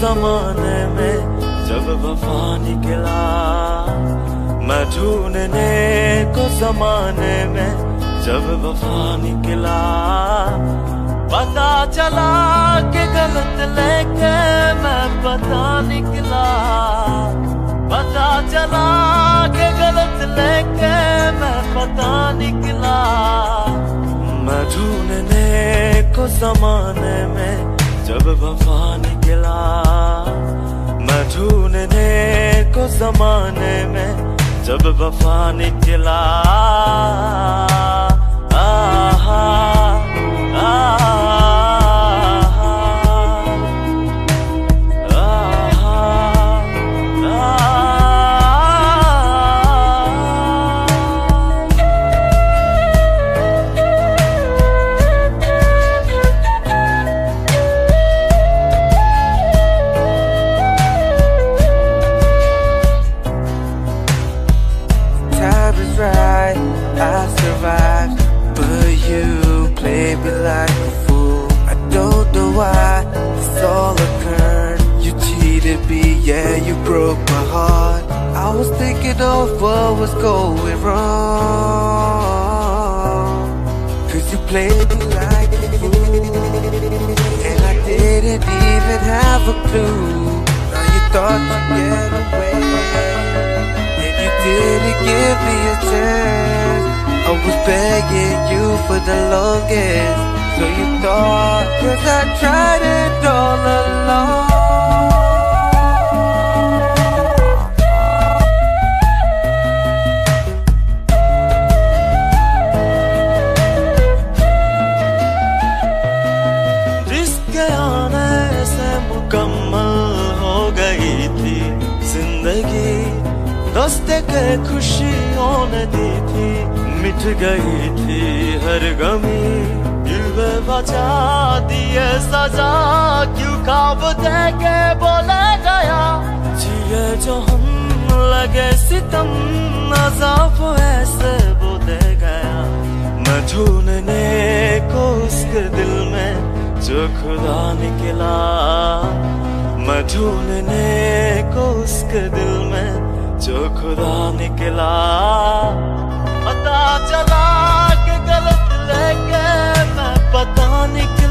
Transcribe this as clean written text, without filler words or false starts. जमाने में जब वफा निकला, मैं ढूंढने को जमाने में जब वफा निकला, पता चला कि गलत लेके मैं पता निकला, पता चला कि गलत लेके मैं पता निकला, मैं ढूंढने को जमाने में जब वफा निकला, मैं ढूंढने को जमाने में जब वफा निकला। आहा आहा what was going wrong, cause you played me like a fool, and I didn't even have a clue. Now you thought you'd get away, and you didn't give me a chance. I was begging you for the longest, so you thought, cause I tried it all along. दोस्ते के खुशियों ने दी थी, मिट गई थी हर गमी, दिल में बचा दिए सजा, क्यों ख्वाब दे के बोला गया, जिए जो हम लगे सितम, अज़ाफ़ ऐसे वो दे गया, मैं ढूंढने को उसके दिल में जो खुदा निकला, मैं ढूंढने को उसके दिल में जो खुदा निकला, पता चला कि गलत लेके मैं पता निकला।